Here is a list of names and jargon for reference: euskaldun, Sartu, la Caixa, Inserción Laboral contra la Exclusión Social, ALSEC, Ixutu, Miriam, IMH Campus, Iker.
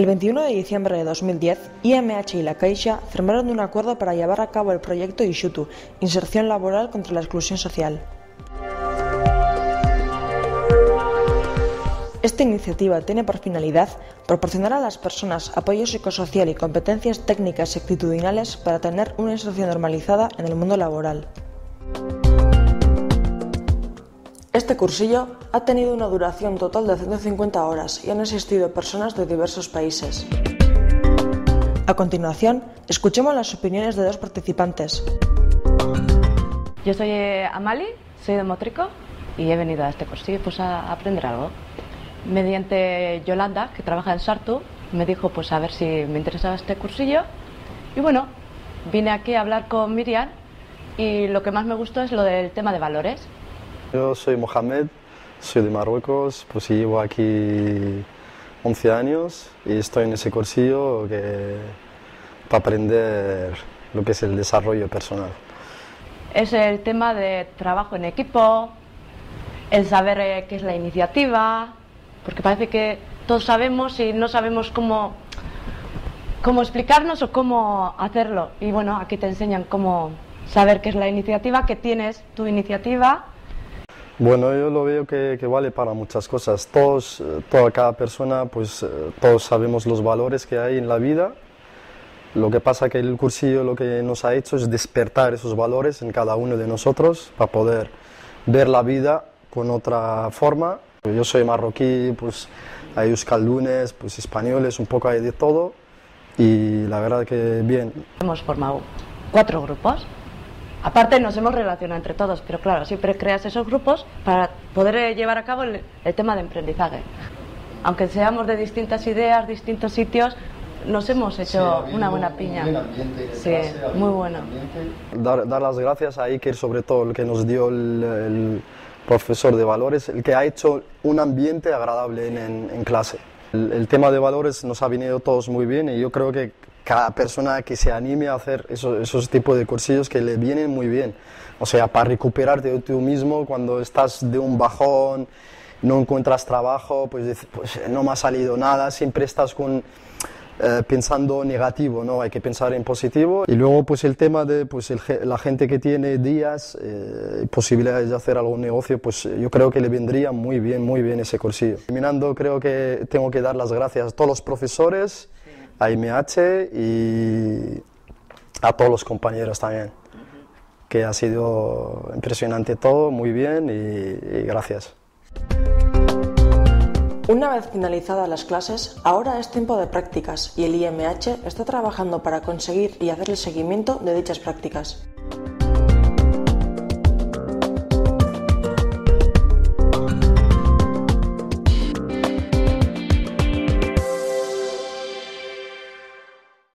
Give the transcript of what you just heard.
El 21 de diciembre de 2010, IMH y la Caixa firmaron un acuerdo para llevar a cabo el proyecto Ixutu, Inserción Laboral contra la Exclusión Social. Esta iniciativa tiene por finalidad proporcionar a las personas apoyo psicosocial y competencias técnicas y actitudinales para tener una inserción normalizada en el mundo laboral. Este cursillo ha tenido una duración total de 150 horas y han asistido personas de diversos países. A continuación, escuchemos las opiniones de dos participantes. Yo soy Amali, soy de Motrico y he venido a este cursillo pues a aprender algo. Mediante Yolanda, que trabaja en Sartu, me dijo pues a ver si me interesaba este cursillo y bueno, vine aquí a hablar con Miriam y lo que más me gustó es lo del tema de valores. Yo soy Mohamed, soy de Marruecos, pues llevo aquí 11 años y estoy en ese cursillo para aprender lo que es el desarrollo personal. Es el tema de trabajo en equipo, el saber qué es la iniciativa, porque parece que todos sabemos y no sabemos cómo explicarnos o cómo hacerlo. Y bueno, aquí te enseñan cómo saber qué es la iniciativa, que tienes tu iniciativa. Bueno, yo lo veo que vale para muchas cosas. Cada persona, pues todos sabemos los valores que hay en la vida. Lo que pasa que el cursillo lo que nos ha hecho es despertar esos valores en cada uno de nosotros para poder ver la vida con otra forma. Yo soy marroquí, pues hay euskaldunes, pues españoles, un poco hay de todo y la verdad que bien. Hemos formado 4 grupos. Aparte nos hemos relacionado entre todos, pero claro, siempre creas esos grupos para poder llevar a cabo el tema de emprendizaje. Aunque seamos de distintas ideas, distintos sitios, nos hemos hecho una buena piña. Un buen ambiente, sí, muy bueno. Dar las gracias a Iker, sobre todo el que nos dio el profesor de valores, el que ha hecho un ambiente agradable en clase. El tema de valores nos ha venido todos muy bien y yo creo que cada persona que se anime a hacer esos tipos de cursillos que le vienen muy bien. O sea, para recuperarte de tú mismo cuando estás de un bajón, no encuentras trabajo, pues no me ha salido nada, siempre estás pensando negativo, ¿no? Hay que pensar en positivo. Y luego pues el tema de la gente que tiene días, posibilidades de hacer algún negocio, pues yo creo que le vendría muy bien ese cursillo. Terminando, creo que tengo que dar las gracias a todos los profesores, a IMH y a todos los compañeros también, que ha sido impresionante todo, muy bien y gracias. Una vez finalizadas las clases, ahora es tiempo de prácticas y el IMH está trabajando para conseguir y hacer el seguimiento de dichas prácticas.